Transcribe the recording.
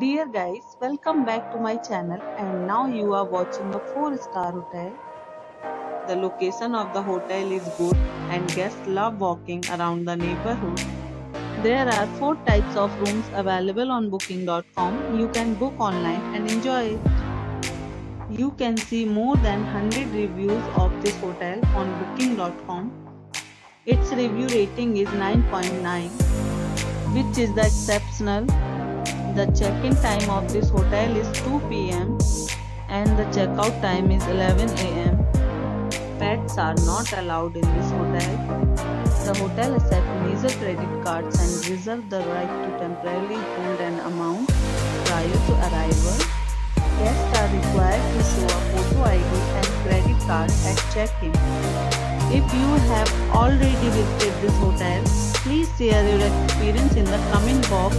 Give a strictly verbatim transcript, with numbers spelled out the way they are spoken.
Dear guys, welcome back to my channel, and now you are watching a four star hotel. The location of the hotel is good and guests love walking around the neighborhood. There are four types of rooms available on booking dot com. You can book online and enjoy it. You can see more than one hundred reviews of this hotel on booking dot com. Its review rating is nine point nine, which is the exceptional. The check-in time of this hotel is two P M and the check-out time is eleven A M Pets are not allowed in this hotel. The hotel accepts major credit cards and reserves the right to temporarily hold an amount prior to arrival. Guests are required to show a photo I D and credit card at check-in. If you have already visited this hotel, please share your experience in the comment box.